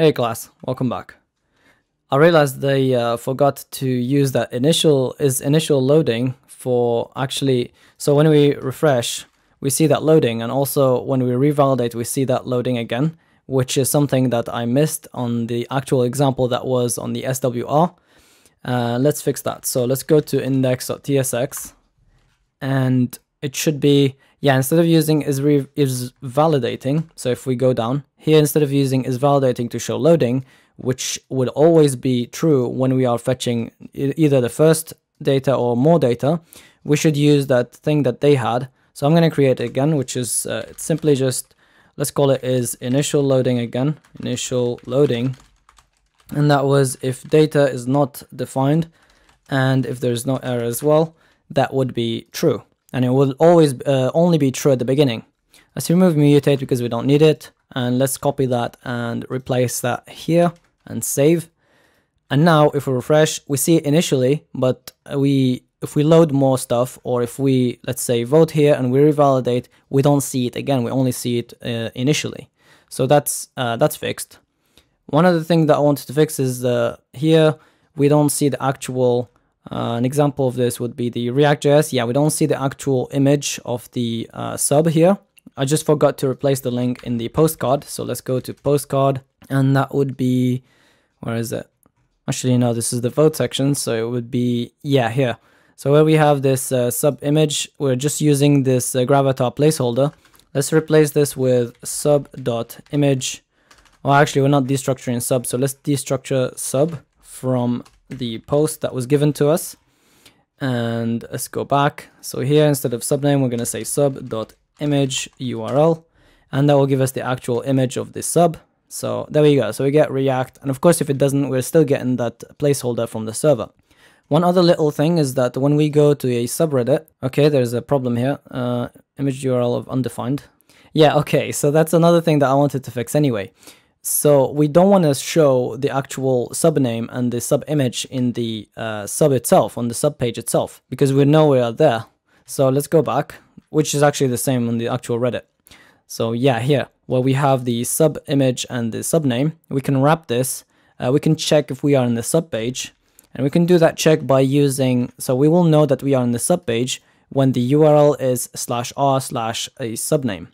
Hey class, welcome back. I realized they forgot to use that initial loading for actually, so when we refresh, we see that loading, and also when we revalidate, we see that loading again, which is something that I missed on the actual example that was on the SWR. Let's fix that. So let's go to index.tsx, and it should be, yeah, instead of using is validating, so if we go down here, instead of using is validating to show loading, which would always be true when we are fetching either the first data or more data, we should use that thing that they had. So I'm going to create it again, which is it's simply just, let's call it is initial loading again, initial loading. And that was if data is not defined and if there's no error as well, that would be true. And it will always only be true at the beginning. Let's remove mutate because we don't need it. And let's copy that and replace that here and save. And now if we refresh, we see it initially, but if we load more stuff, or if we, let's say, vote here and we revalidate, we don't see it again. We only see it initially. So that's fixed. One other thing that I wanted to fix is here, we don't see the actual... an example of this would be the React.js. Yeah, we don't see the actual image of the sub here. I just forgot to replace the link in the postcard. So let's go to postcard, and that would be, where is it? Actually, no, this is the vote section. So it would be, yeah, here. So where we have this sub image, we're just using this gravatar placeholder. Let's replace this with sub.image. Well, actually, we're not destructuring sub. So let's destructure sub from the post that was given to us, and let's go back. So here, instead of subname, we're going to say sub.image URL, and that will give us the actual image of the sub. So there we go. So we get React, and of course, if it doesn't, we're still getting that placeholder from the server. One other little thing is that when we go to a subreddit, okay, there's a problem here, image URL of undefined. Yeah, okay, so that's another thing that I wanted to fix anyway. So we don't want to show the actual subname and the sub image in the sub itself, on the sub page itself, because we know we are there. So let's go back, which is actually the same on the actual Reddit. So yeah, here, where we have the sub image and the subname, we can wrap this. We can check if we are in the sub page, and we can do that check by using, so we will know that we are in the sub page when the URL is /r/ a subname.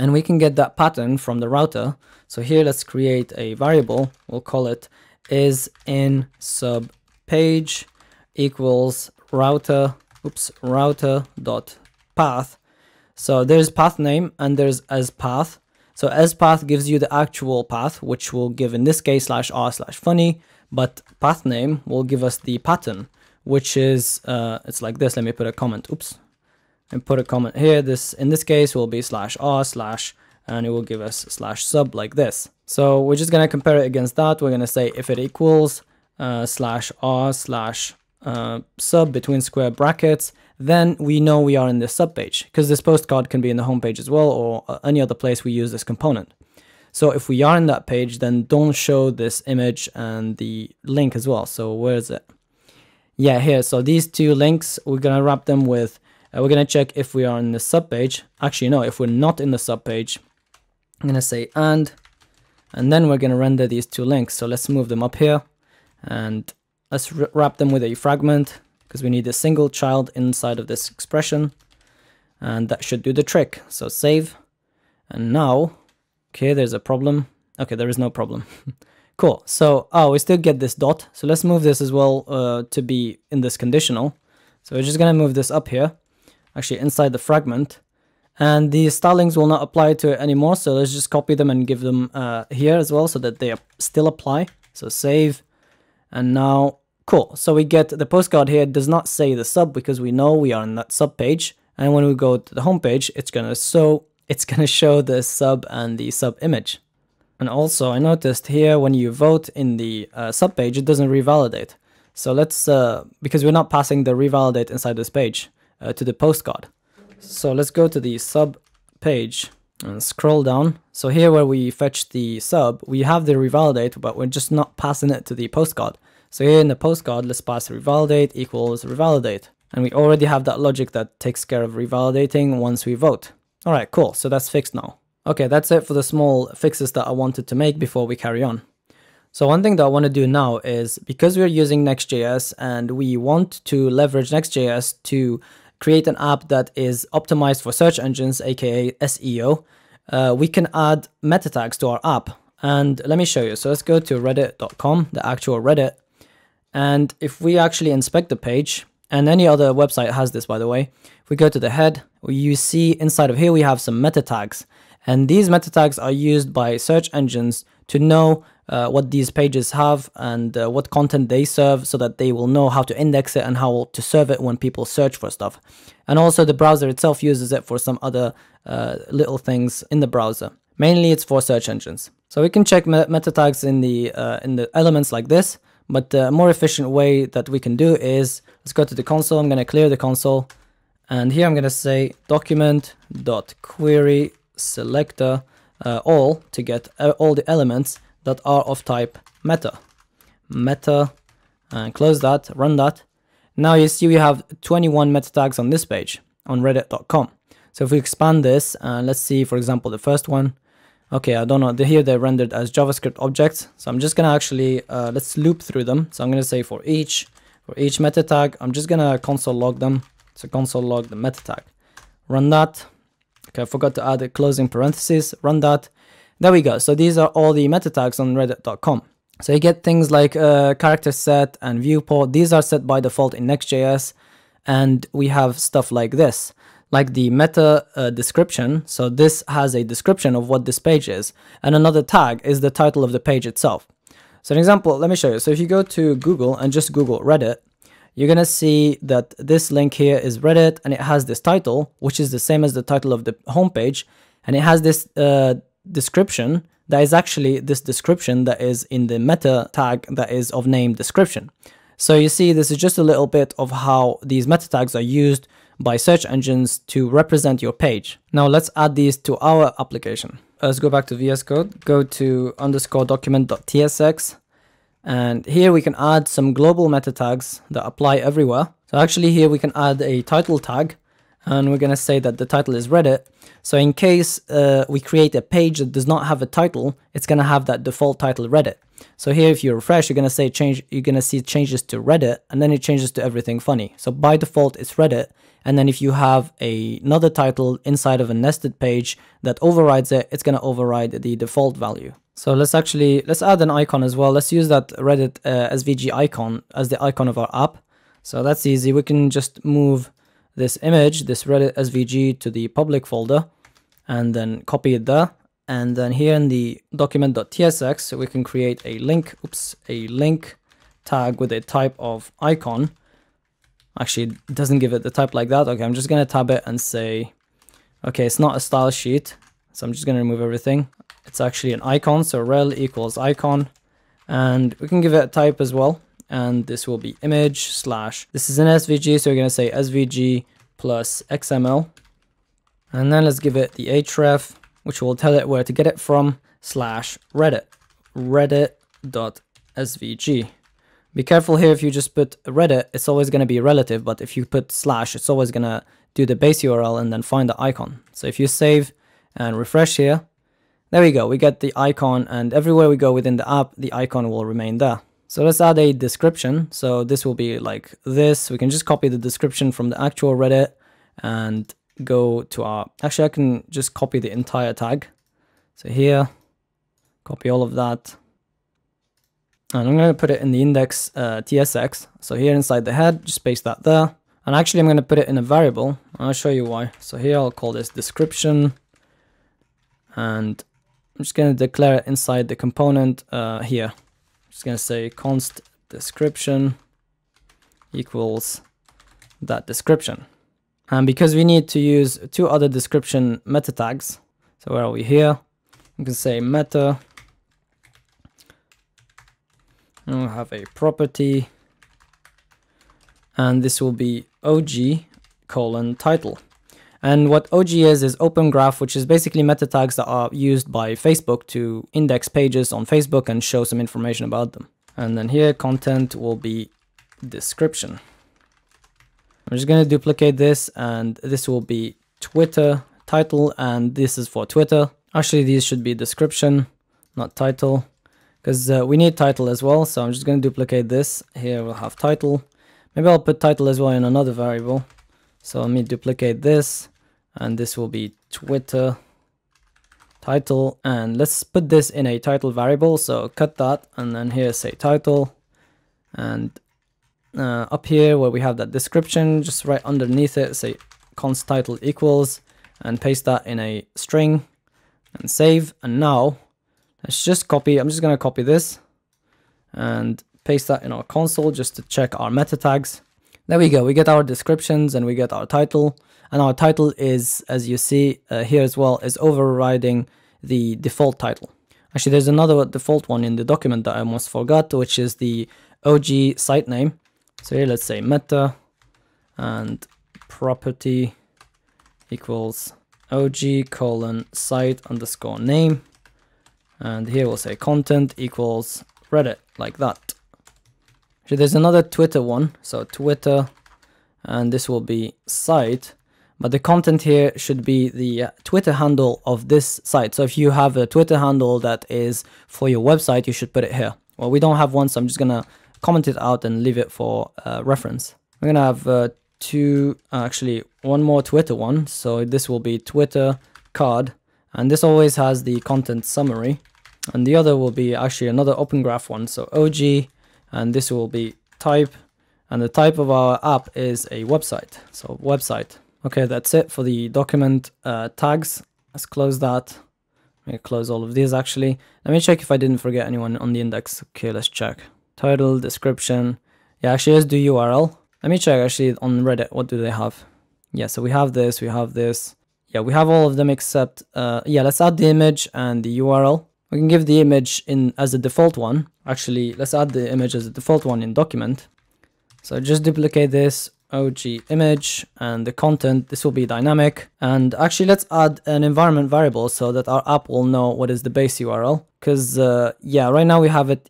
And we can get that pattern from the router. So here, let's create a variable. We'll call it is in sub page equals router, oops, router.path. So there's path name and there's as path. So as path gives you the actual path, which will give in this case /r/funny, but path name will give us the pattern, which is, it's like this. Let me put a comment, oops. And put a comment here. This in this case will be /r/, and it will give us /sub like this. So we're just gonna compare it against that. We're gonna say if it equals /r/ sub between square brackets, then we know we are in this sub page, because this postcard can be in the home page as well, or any other place we use this component. So if we are in that page, then don't show this image and the link as well. So where is it? Yeah, here. So these two links, we're gonna wrap them with. We're going to check if we are in the sub page. Actually, no, if we're not in the sub page, I'm going to say and then we're going to render these two links. So let's move them up here, and let's wrap them with a fragment, because we need a single child inside of this expression, and that should do the trick. So save, and now, okay, there's a problem. Okay, there is no problem. Cool. So, oh, we still get this dot. So let's move this as well to be in this conditional. So we're just going to move this up here, actually inside the fragment, and these stylings will not apply to it anymore. So let's just copy them and give them here as well, so that they still apply. So save, and now, cool. So we get the postcard here does not say the sub, because we know we are in that sub page. And when we go to the home page, it's gonna show the sub and the sub image. And also I noticed here, when you vote in the sub page, it doesn't revalidate. So let's, because we're not passing the revalidate inside this page. To the postcard. So let's go to the sub page and scroll down. So here, where we fetch the sub, we have the revalidate, but we're just not passing it to the postcard. So here in the postcard, let's pass revalidate equals revalidate. And we already have that logic that takes care of revalidating once we vote. All right, cool. So that's fixed now. Okay, that's it for the small fixes that I wanted to make before we carry on. So one thing that I want to do now is, because we're using Next.js and we want to leverage Next.js to create an app that is optimized for search engines, aka SEO, we can add meta tags to our app. And let me show you. So let's go to reddit.com, the actual Reddit. And if we actually inspect the page, and any other website has this, by the way, if we go to the head, you see inside of here we have some meta tags. And these meta tags are used by search engines to know what these pages have and what content they serve, so that they will know how to index it and how to serve it when people search for stuff. And also the browser itself uses it for some other little things in the browser. Mainly it's for search engines. So we can check meta tags in the elements like this, but a more efficient way that we can do is, let's go to the console. I'm going to clear the console, and here I'm going to say document.query selector all to get all the elements that are of type meta, and close that, run that. Now you see we have 21 meta tags on this page on reddit.com. So if we expand this, let's see, for example, the first one. Okay, I don't know, here they're rendered as JavaScript objects. So I'm just going to actually, let's loop through them. So I'm going to say for each meta tag, I'm just going to console log them. So console log the meta tag, run that. Okay, I forgot to add a closing parenthesis, run that. There we go. So these are all the meta tags on reddit.com. So you get things like character set and viewport. These are set by default in Next.js. And we have stuff like this, like the meta description. So this has a description of what this page is. And another tag is the title of the page itself. So an example, let me show you. So if you go to Google and just Google Reddit, you're going to see that this link here is Reddit, and it has this title, which is the same as the title of the homepage. And it has this description that is actually this description that is in the meta tag that is of name description. So you see, this is just a little bit of how these meta tags are used by search engines to represent your page. Now let's add these to our application. Let's go back to VS Code, go to underscore document.tsx. And here we can add some global meta tags that apply everywhere. So actually here we can add a title tag, and we're going to say that the title is Reddit. So in case we create a page that does not have a title, it's going to have that default title Reddit. So here, if you refresh, you're going to say change, you're going to see changes to Reddit, and then it changes to everything funny. So by default, it's Reddit. And then if you have another title inside of a nested page that overrides it, it's going to override the default value. So let's add an icon as well. Let's use that Reddit SVG icon as the icon of our app. So that's easy. We can just move this image, this Reddit SVG, to the public folder, and then copy it there. And then here in the document.tsx, we can create a link, a link tag with a type of icon. Actually, it doesn't give it the type like that. Okay, I'm just going to tab it and say, okay, it's not a style sheet. So I'm just going to remove everything. It's actually an icon, so rel equals icon, and we can give it a type as well, and this will be image / this is an SVG, so we're going to say SVG plus XML, and then let's give it the href, which will tell it where to get it from, / Reddit, reddit.svg. Be careful here, if you just put Reddit, it's always going to be relative, but if you put / it's always going to do the base URL and then find the icon. So if you save and refresh here, there we go, we get the icon, and everywhere we go within the app, the icon will remain there. So let's add a description. So this will be like this. We can just copy the description from the actual Reddit and go to our, actually I can just copy the entire tag. So here, copy all of that. And I'm going to put it in the index TSX. So here inside the head, just paste that there. And actually I'm going to put it in a variable. I'll show you why. So here I'll call this description, and I'm just going to declare it inside the component here. I'm just going to say const description equals that description. And because we need to use two other description meta tags, so where are we here? We can say meta, and we'll have a property, and this will be OG:title. And what OG is Open Graph, which is basically meta tags that are used by Facebook to index pages on Facebook and show some information about them. And then here, content will be description. I'm just going to duplicate this, and this will be Twitter title, and this is for Twitter. Actually, these should be description, not title, because we need title as well. So I'm just going to duplicate this. Here we'll have title. Maybe I'll put title as well in another variable. So let me duplicate this, and this will be Twitter title. And let's put this in a title variable. So cut that, and then here say title. And up here where we have that description, just right underneath it, say const title equals, and paste that in a string and save. And now let's just copy. I'm just going to copy this and paste that in our console just to check our meta tags. There we go. We get our descriptions and we get our title, and our title is, as you see here as well, is overriding the default title. Actually, there's another default one in the document that I almost forgot, which is the OG site name. So here, let's say meta and property equals OG colon site underscore name. And here we'll say content equals Reddit, like that. So there's another Twitter one. So Twitter, and this will be site. But the content here should be the Twitter handle of this site. So if you have a Twitter handle that is for your website, you should put it here. Well, we don't have one, so I'm just going to comment it out and leave it for reference. We're going to have one more Twitter one. So this will be Twitter card. And this always has the content summary. And the other will be actually another Open Graph one. So OG, and this will be type. And the type of our app is a website. So website. Okay, that's it for the document tags. Let's close that. Let me close all of these actually. Let me check if I didn't forget anyone on the index. Okay, let's check. Title, description. Yeah, actually, let's do URL. Let me check actually on Reddit. What do they have? Yeah, so we have this, we have this. Yeah, we have all of them except, let's add the image and the URL. We can give the image in as a default one. Actually, let's add the image as a default one in document. So just duplicate this. OG image, and the content, this will be dynamic. And actually, let's add an environment variable so that our app will know what is the base URL, because right now we have it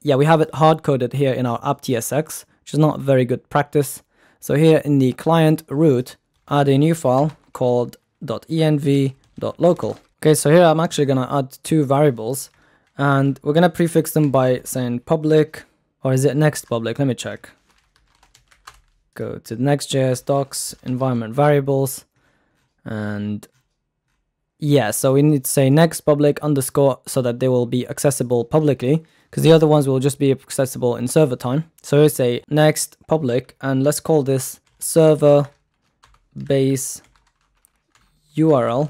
hard coded here in our app.tsx, which is not very good practice. So here in the client root, add a new file called .env.local. okay, so here I'm actually going to add two variables, and we're going to prefix them by saying public, or is it next public? Let me check. Go to Next.js docs, environment variables, and yeah, so we need to say next public underscore so that they will be accessible publicly, because the other ones will just be accessible in server time. So we say next public, and let's call this server base URL.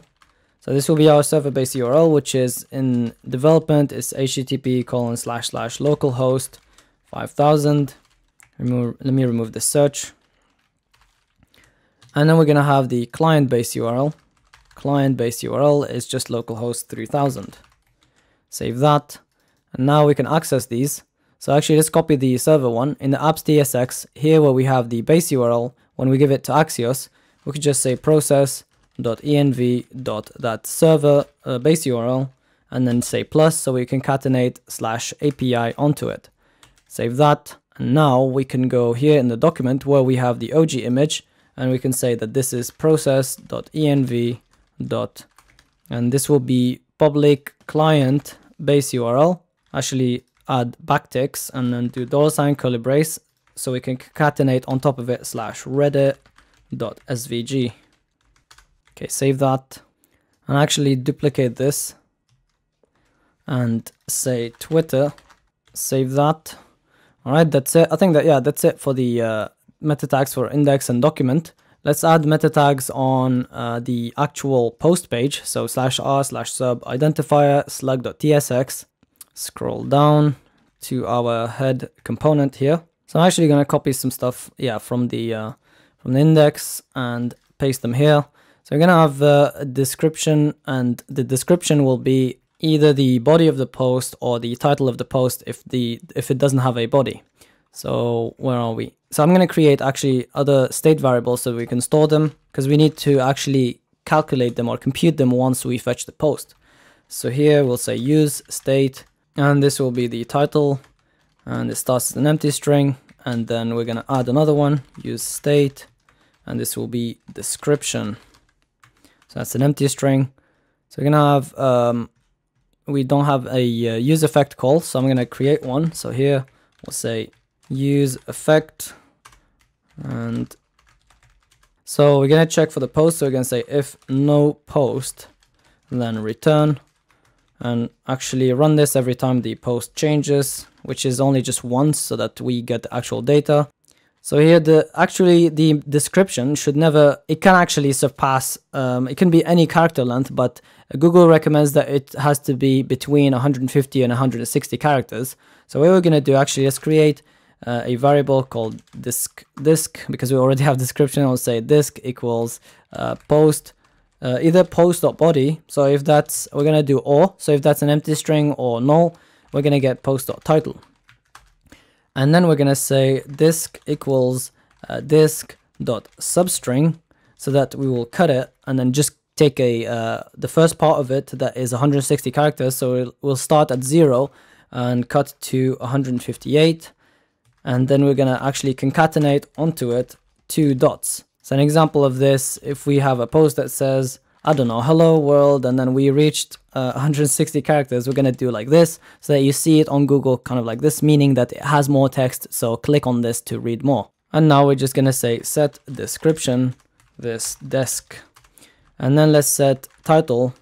So this will be our server base URL, which is in development is http://localhost 5000. Let me remove the search. And then we're going to have the client base URL. Client base URL is just localhost 3000. Save that. And now we can access these. So actually, let's copy the server one. In the apps.tsx, here where we have the base URL, when we give it to Axios, we could just say process.env.thatserver base URL, and then say plus, so we concatenate /API onto it. Save that. Now we can go here in the document where we have the OG image, and we can say that this is process.env. And this will be public client base URL. Actually, add backticks and then do $curly brace, so we can concatenate on top of it /reddit.svg. Okay, save that, and actually duplicate this and say Twitter. Save that. All right, that's it. I think that, yeah, that's it for the meta tags for index and document. Let's add meta tags on the actual post page. So /r/sub identifier slug.tsx. Scroll down to our head component here. So I'm actually going to copy some stuff, yeah, from the index and paste them here. So we're going to have a description, and the description will be either the body of the post or the title of the post if it doesn't have a body. So where are we? So I'm going to create actually other state variables so we can store them, because we need to actually calculate them or compute them once we fetch the post. So here we'll say use state, and this will be the title, and it starts with an empty string, and then we're going to add another one, use state, and this will be description. So that's an empty string. So we're going to have we don't have a useEffect call, so I'm going to create one. So here we'll say useEffect, and so we're going to check for the post. So we're going to say if no post, and then return, and actually run this every time the post changes, which is only just once, so that we get the actual data. So here the description should never, it can actually surpass, it can be any character length, but Google recommends that it has to be between 150 and 160 characters. So what we're going to do actually is create a variable called disk, because we already have description. I'll say disk equals post, either post.body. So if that's, we're going to do or, so if that's an empty string or null, we're going to get post.title. And then we're going to say disk equals disk.substring, so that we will cut it and then just take a the first part of it that is 160 characters. So we'll start at 0 and cut to 158. And then we're going to actually concatenate onto it 2 dots. So an example of this, if we have a post that says, I don't know, hello world, and then we reached 160 characters, we're going to do like this, so that you see it on Google kind of like this, meaning that it has more text, so click on this to read more. And now we're just going to say set description, this desk, and then let's set title,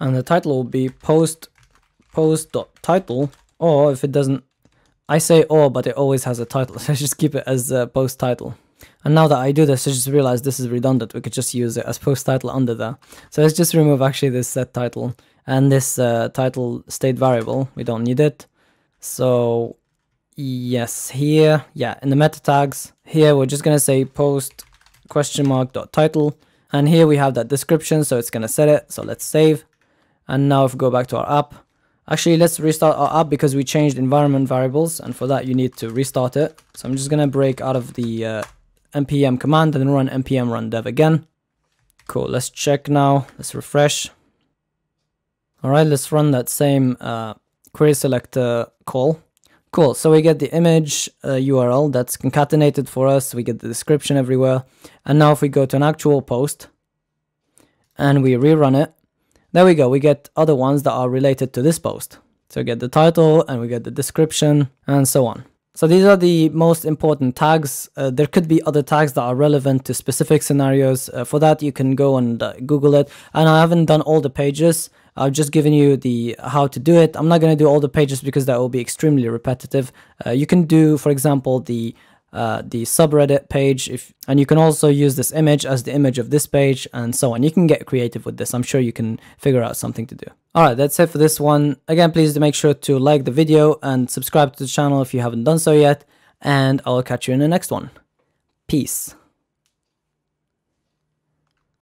and the title will be post.title, or if it doesn't, I say or, but it always has a title, so just keep it as post title. And now that I do this, I just realized this is redundant. We could just use it as post title under there. So let's just remove actually this set title and this title state variable. We don't need it. So yes, here, yeah, in the meta tags here, we're just going to say post question mark dot title. And here we have that description. So it's going to set it. So let's save. And now if we go back to our app, actually, let's restart our app because we changed environment variables. And for that, you need to restart it. So I'm just going to break out of the npm command and then run npm run dev again. Cool, let's check now, let's refresh. All right, let's run that same query selector call. Cool, so we get the image URL that's concatenated for us, we get the description everywhere. And now if we go to an actual post and we rerun it, there we go, we get other ones that are related to this post. So we get the title and we get the description and so on. So these are the most important tags. There could be other tags that are relevant to specific scenarios. For that, you can go and Google it. And I haven't done all the pages. I've just given you the how to do it. I'm not going to do all the pages because that will be extremely repetitive. You can do, for example, the subreddit page, and you can also use this image as the image of this page and so on. You can get creative with this. I'm sure you can figure out something to do. All right, that's it for this one. Again, please do make sure to like the video and subscribe to the channel if you haven't done so yet, and I'll catch you in the next one. Peace.